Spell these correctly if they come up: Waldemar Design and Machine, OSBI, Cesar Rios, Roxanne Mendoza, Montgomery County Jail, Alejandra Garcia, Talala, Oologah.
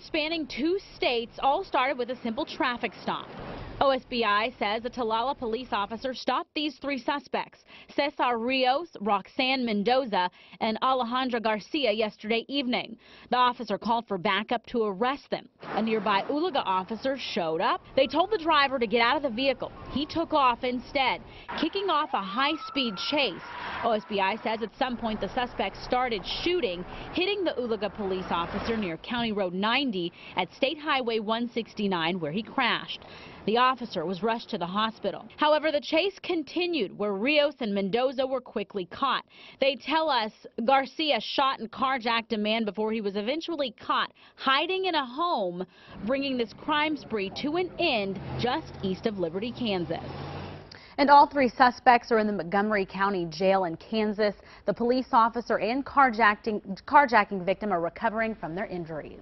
Action spanning 2 states all started with a simple traffic stop. OSBI says a Talala police officer stopped these 3 suspects, Cesar Rios, Roxanne Mendoza, and Alejandra Garcia yesterday evening. The officer called for backup to arrest them. A nearby Oologah officer showed up. They told the driver to get out of the vehicle. He took off instead, kicking off a high-speed chase. OSBI says at some point the suspects started shooting, hitting the Oologah police officer near County Road 90 at State Highway 169, where he crashed. The officer was rushed to the hospital. However, the chase continued, where Rios and Mendoza were quickly caught. They tell us Garcia shot and carjacked a man before he was eventually caught hiding in a home, bringing this crime spree to an end just east of Liberty, Kansas. And all 3 suspects are in the Montgomery County Jail in Kansas. The police officer and carjacking victim are recovering from their injuries.